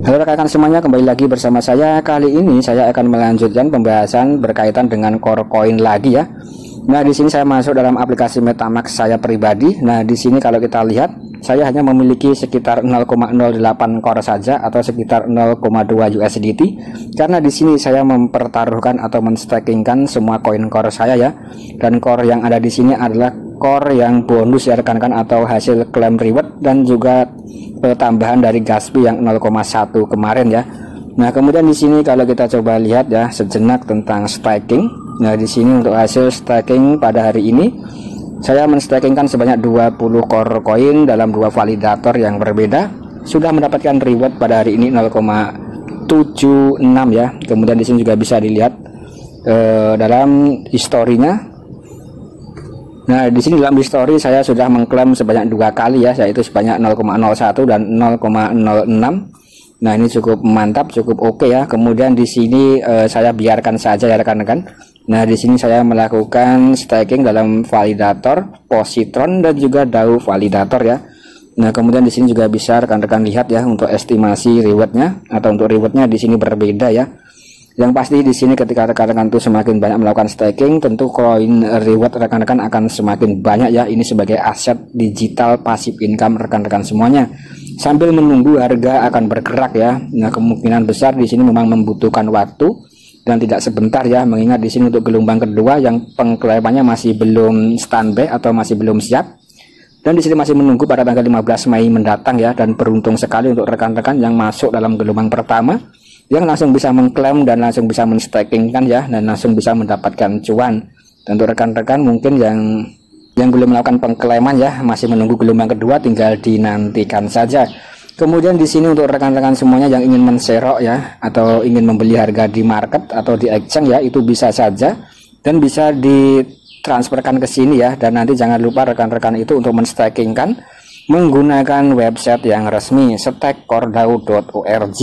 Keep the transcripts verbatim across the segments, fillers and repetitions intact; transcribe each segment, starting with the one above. Halo rekan-rekan semuanya, kembali lagi bersama saya. Kali ini saya akan melanjutkan pembahasan berkaitan dengan Core Coin lagi ya. Nah, di sini saya masuk dalam aplikasi MetaMask saya pribadi. Nah, di sini kalau kita lihat, saya hanya memiliki sekitar nol koma nol delapan core saja atau sekitar nol koma dua U S D T karena di sini saya mempertaruhkan atau menstakingkan semua koin core saya ya. Dan core yang ada di sini adalah core yang bonus ya rekan-rekan, atau hasil claim reward dan juga tambahan dari Gaspi yang nol koma satu kemarin ya. Nah, kemudian di sini kalau kita coba lihat ya sejenak tentang staking. Nah, di sini untuk hasil staking pada hari ini saya menstakingkan sebanyak dua puluh core coin dalam dua validator yang berbeda, sudah mendapatkan reward pada hari ini nol koma tujuh enam ya. Kemudian di sini juga bisa dilihat eh, dalam historinya. Nah, di sini dalam history saya sudah mengklaim sebanyak dua kali ya, yaitu sebanyak nol koma nol satu dan nol koma nol enam. Nah, ini cukup mantap, cukup oke okay ya. Kemudian di sini eh, saya biarkan saja ya rekan-rekan. Nah, di sini saya melakukan staking dalam validator positron dan juga D A O validator ya. Nah, kemudian di sini juga bisa rekan-rekan lihat ya untuk estimasi rewardnya atau untuk rewardnya di sini berbeda ya. Yang pasti di sini ketika rekan-rekan itu semakin banyak melakukan staking, tentu koin reward rekan-rekan akan semakin banyak ya. Ini sebagai aset digital pasif income rekan-rekan semuanya. Sambil menunggu harga akan bergerak ya. Nah, kemungkinan besar di sini memang membutuhkan waktu dan tidak sebentar ya, mengingat di sini untuk gelombang kedua yang pengklaimannya masih belum standby atau masih belum siap. Dan di sini masih menunggu pada tanggal lima belas Mei mendatang ya, dan beruntung sekali untuk rekan-rekan yang masuk dalam gelombang pertama, yang langsung bisa mengklaim dan langsung bisa menstakingkan ya, dan langsung bisa mendapatkan cuan. Tentu rekan-rekan mungkin yang yang belum melakukan pengklaiman ya, masih menunggu gelombang kedua, tinggal dinantikan saja. Kemudian di sini untuk rekan-rekan semuanya yang ingin menserok ya, atau ingin membeli harga di market atau di exchange ya, itu bisa saja dan bisa ditransferkan ke sini ya. Dan nanti jangan lupa rekan-rekan itu untuk menstakingkan menggunakan website yang resmi stake dot core dao dot org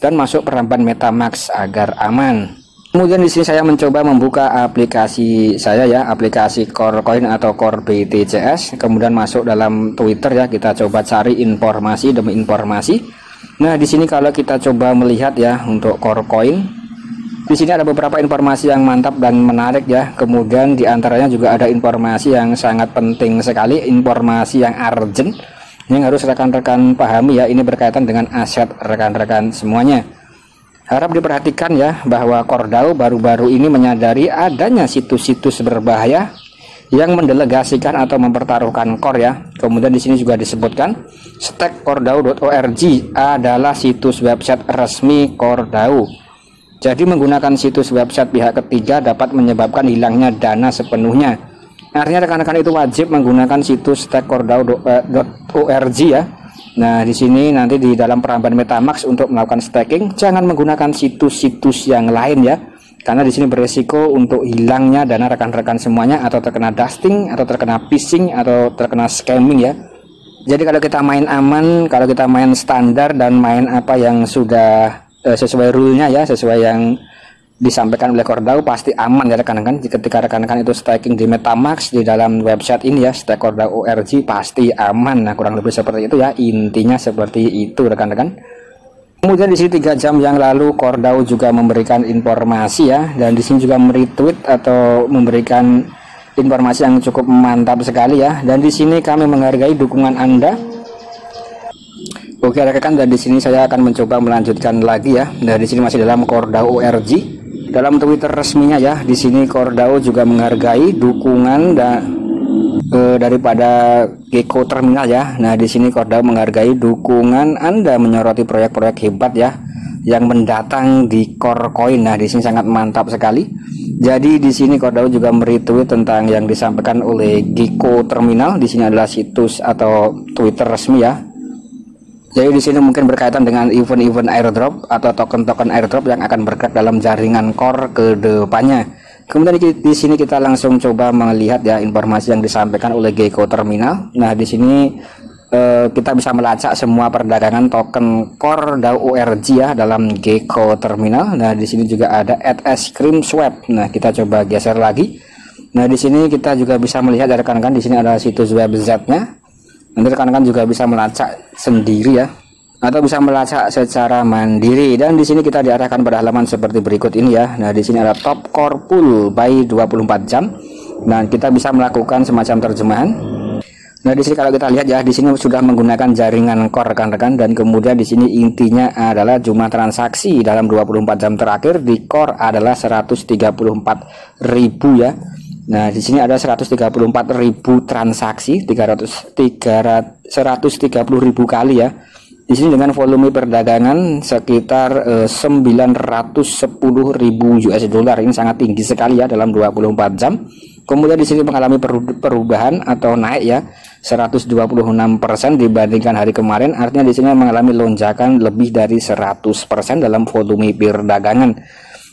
dan masuk peramban MetaMask agar aman. Kemudian di sini saya mencoba membuka aplikasi saya ya, aplikasi Core Coin atau Core B T C S. Kemudian masuk dalam Twitter ya, kita coba cari informasi demi informasi. Nah, di sini kalau kita coba melihat ya untuk Core Coin, di sini ada beberapa informasi yang mantap dan menarik ya. Kemudian di antaranya juga ada informasi yang sangat penting sekali, informasi yang urgent yang harus rekan-rekan pahami ya. Ini berkaitan dengan aset rekan-rekan semuanya. Harap diperhatikan ya bahwa CoreDAO baru-baru ini menyadari adanya situs-situs berbahaya yang mendelegasikan atau mempertaruhkan core ya. Kemudian di sini juga disebutkan stake dot core dao dot org adalah situs website resmi CoreDAO. Jadi menggunakan situs website pihak ketiga dapat menyebabkan hilangnya dana sepenuhnya. Artinya rekan-rekan itu wajib menggunakan situs stake dot core dao dot org ya. Nah, di sini nanti di dalam peramban MetaMask untuk melakukan staking jangan menggunakan situs-situs yang lain ya, karena di sini beresiko untuk hilangnya dana rekan-rekan semuanya, atau terkena dusting, atau terkena phishing, atau terkena scamming ya. Jadi kalau kita main aman, kalau kita main standar dan main apa yang sudah eh, sesuai rule-nya ya, sesuai yang disampaikan oleh CoreDAO, pasti aman ya rekan-rekan. Ketika rekan-rekan itu staking di MetaMask di dalam website ini ya, stake dot core dao dot org, pasti aman. Nah, kurang lebih seperti itu ya, intinya seperti itu rekan-rekan. Kemudian di sini tiga jam yang lalu CoreDAO juga memberikan informasi ya, dan di sini juga meretweet atau memberikan informasi yang cukup mantap sekali ya. Dan di sini kami menghargai dukungan Anda. Oke rekan-rekan, dan di sini saya akan mencoba melanjutkan lagi ya. Nah, di sini masih dalam CoreDAO dot org. Dalam Twitter resminya ya, di sini CoreDAO juga menghargai dukungan da, e, daripada Gecko Terminal ya. Nah, di sini CoreDAO menghargai dukungan Anda menyoroti proyek-proyek hebat ya yang mendatang di Core Coin. Nah, di sini sangat mantap sekali. Jadi di sini CoreDAO juga meretweet tentang yang disampaikan oleh Gecko Terminal. Di sini adalah situs atau Twitter resmi ya. Jadi di sini mungkin berkaitan dengan event-event airdrop atau token-token airdrop yang akan bergerak dalam jaringan core ke depannya. Kemudian di, di sini kita langsung coba melihat ya informasi yang disampaikan oleh Gecko Terminal. Nah, di sini eh, kita bisa melacak semua perdagangan token core D A O dot org ya dalam Gecko Terminal. Nah, di sini juga ada at ice cream swap. Nah, kita coba geser lagi. Nah, di sini kita juga bisa melihat ya rekan-rekan, di sini ada situs website-nya. Nanti rekan-rekan juga bisa melacak sendiri ya, atau bisa melacak secara mandiri. Dan di sini kita diarahkan pada halaman seperti berikut ini ya. Nah, di sini ada top core pool by dua puluh empat jam. Nah, kita bisa melakukan semacam terjemahan. Nah, di sini kalau kita lihat ya, di sini sudah menggunakan jaringan core rekan-rekan, dan kemudian di sini intinya adalah jumlah transaksi dalam dua puluh empat jam terakhir di core adalah seratus tiga puluh empat ribu ya. Nah, di sini ada seratus tiga puluh empat ribu transaksi, tiga ratus, tiga ratus, seratus tiga puluh ribu kali ya. Di sini dengan volume perdagangan sekitar eh, sembilan ratus sepuluh ribu U S D dollar. Ini sangat tinggi sekali ya dalam dua puluh empat jam. Kemudian di sini mengalami perubahan atau naik ya seratus dua puluh enam persen dibandingkan hari kemarin. Artinya di sini mengalami lonjakan lebih dari seratus persen dalam volume perdagangan.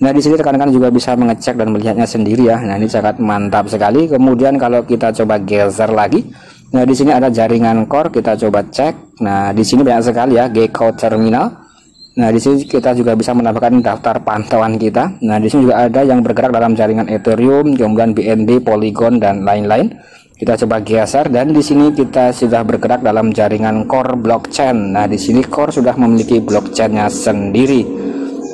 Nah, di sini rekan-rekan juga bisa mengecek dan melihatnya sendiri ya. Nah, ini sangat mantap sekali. Kemudian kalau kita coba geser lagi, nah di sini ada jaringan core, kita coba cek. Nah, di sini banyak sekali ya Gecko Terminal. Nah, di sini kita juga bisa menambahkan daftar pantauan kita. Nah, di sini juga ada yang bergerak dalam jaringan Ethereum, kemudian B N B, Polygon, dan lain-lain. Kita coba geser, dan di sini kita sudah bergerak dalam jaringan Core Blockchain. Nah, di sini Core sudah memiliki blockchainnya sendiri.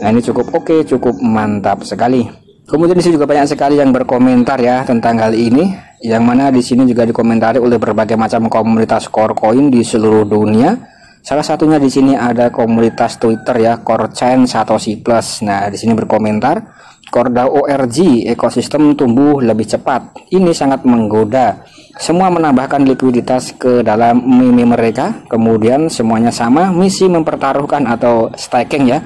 Nah, ini cukup oke, okay, cukup mantap sekali. Kemudian di sini juga banyak sekali yang berkomentar ya tentang hal ini, yang mana di sini juga dikomentari oleh berbagai macam komunitas Core Coin di seluruh dunia. Salah satunya di sini ada komunitas Twitter ya, Core Chain Satoshi Plus. Nah, di sini berkomentar CoreDAO.org, ekosistem tumbuh lebih cepat. Ini sangat menggoda. Semua menambahkan likuiditas ke dalam meme mereka. Kemudian semuanya sama misi mempertaruhkan atau staking ya.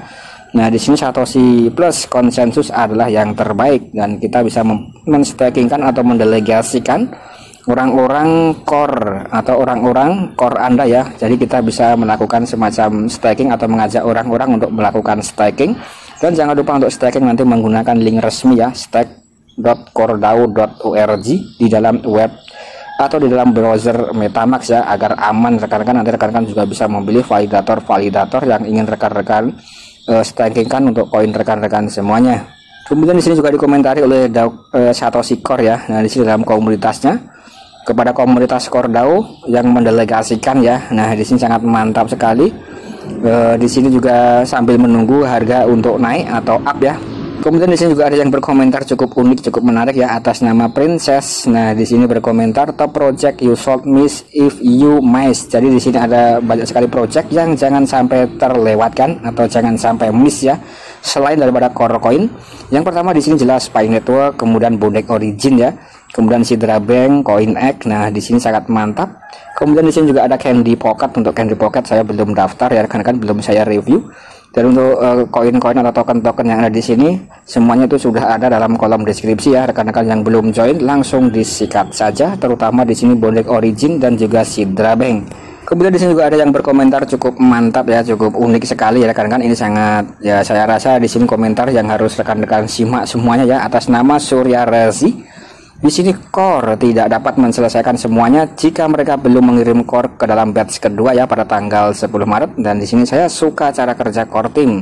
Nah, di sini Satoshi plus konsensus adalah yang terbaik, dan kita bisa menstakingkan atau mendelegasikan orang-orang core atau orang-orang core Anda ya. Jadi kita bisa melakukan semacam staking atau mengajak orang-orang untuk melakukan staking. Dan jangan lupa untuk staking nanti menggunakan link resmi ya, stake dot core dao dot org di dalam web atau di dalam browser MetaMask ya, agar aman rekan-rekan. Nanti rekan-rekan juga bisa memilih validator-validator yang ingin rekan-rekan stakingkan untuk koin rekan-rekan semuanya. Kemudian di sini juga dikomentari oleh D A O, eh, Satoshi Core ya. Nah, di sini dalam komunitasnya kepada komunitas Core D A O yang mendelegasikan ya. Nah, di sini sangat mantap sekali. Eh, di sini juga sambil menunggu harga untuk naik atau up ya. Kemudian di sini juga ada yang berkomentar cukup unik, cukup menarik ya, atas nama Princess. Nah, di sini berkomentar top project you should miss if you miss. Jadi di sini ada banyak sekali project yang jangan sampai terlewatkan atau jangan sampai miss ya. Selain daripada Core Coin, yang pertama di sini jelas Fine Network, kemudian Bondex Origin ya, kemudian Sidra Bank, Coin Egg. Nah, di sini sangat mantap. Kemudian di sini juga ada Candy Pocket. Untuk Candy Pocket saya belum daftar ya, karena kan belum saya review. Dan untuk koin-koin uh, atau token-token yang ada di sini, semuanya itu sudah ada dalam kolom deskripsi ya. Rekan-rekan yang belum join langsung disikat saja, terutama di sini Bondex Origin dan juga Sidra Bank. Kemudian di sini juga ada yang berkomentar cukup mantap ya, cukup unik sekali ya rekan-rekan. Ini sangat ya, saya rasa di sini komentar yang harus rekan-rekan simak semuanya ya, atas nama Surya Rezi. Di sini Core tidak dapat menyelesaikan semuanya jika mereka belum mengirim Core ke dalam batch kedua ya pada tanggal sepuluh Maret. Dan di sini saya suka cara kerja Core Team.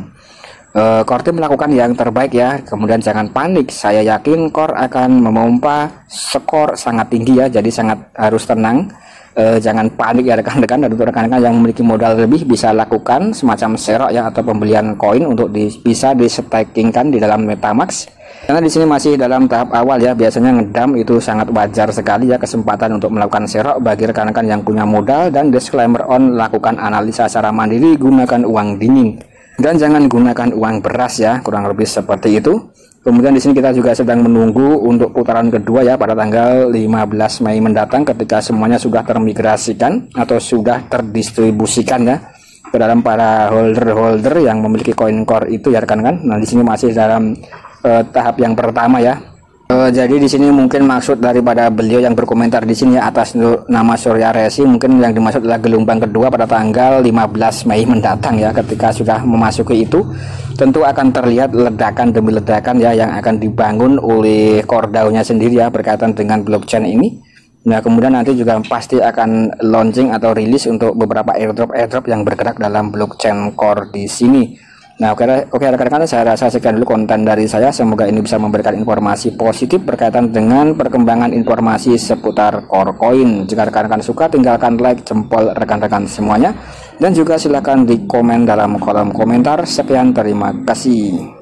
Uh, Core Team melakukan yang terbaik ya. Kemudian jangan panik. Saya yakin Core akan memompa skor sangat tinggi ya. Jadi sangat harus tenang. Uh, jangan panik ya rekan-rekan. Dan untuk rekan-rekan yang memiliki modal lebih bisa lakukan semacam serok ya atau pembelian koin untuk di, bisa di-stakingkan di dalam MetaMask. Karena di sini masih dalam tahap awal ya, biasanya ngedam itu sangat wajar sekali ya, kesempatan untuk melakukan serok bagi rekan-rekan yang punya modal. Dan disclaimer on, lakukan analisa secara mandiri, gunakan uang dingin dan jangan gunakan uang beras ya, kurang lebih seperti itu. Kemudian di sini kita juga sedang menunggu untuk putaran kedua ya pada tanggal lima belas Mei mendatang, ketika semuanya sudah termigrasikan atau sudah terdistribusikan ya ke dalam para holder-holder yang memiliki koin core itu ya rekan-rekan. Nah, di sini masih dalam Uh, tahap yang pertama ya. Uh, jadi di sini mungkin maksud daripada beliau yang berkomentar di sini ya, atas nama Surya Resi, mungkin yang dimaksud adalah gelombang kedua pada tanggal lima belas Mei mendatang ya. Ketika sudah memasuki itu, tentu akan terlihat ledakan demi ledakan ya yang akan dibangun oleh CoreDAO-nya sendiri ya berkaitan dengan blockchain ini. Nah, kemudian nanti juga pasti akan launching atau rilis untuk beberapa airdrop airdrop yang bergerak dalam blockchain core di sini. Nah, oke, oke rekan-rekan, saya rasa sekian dulu konten dari saya. Semoga ini bisa memberikan informasi positif berkaitan dengan perkembangan informasi seputar Core Coin. Jika rekan-rekan suka, tinggalkan like jempol rekan-rekan semuanya, dan juga silahkan di komen dalam kolom komentar. Sekian, terima kasih.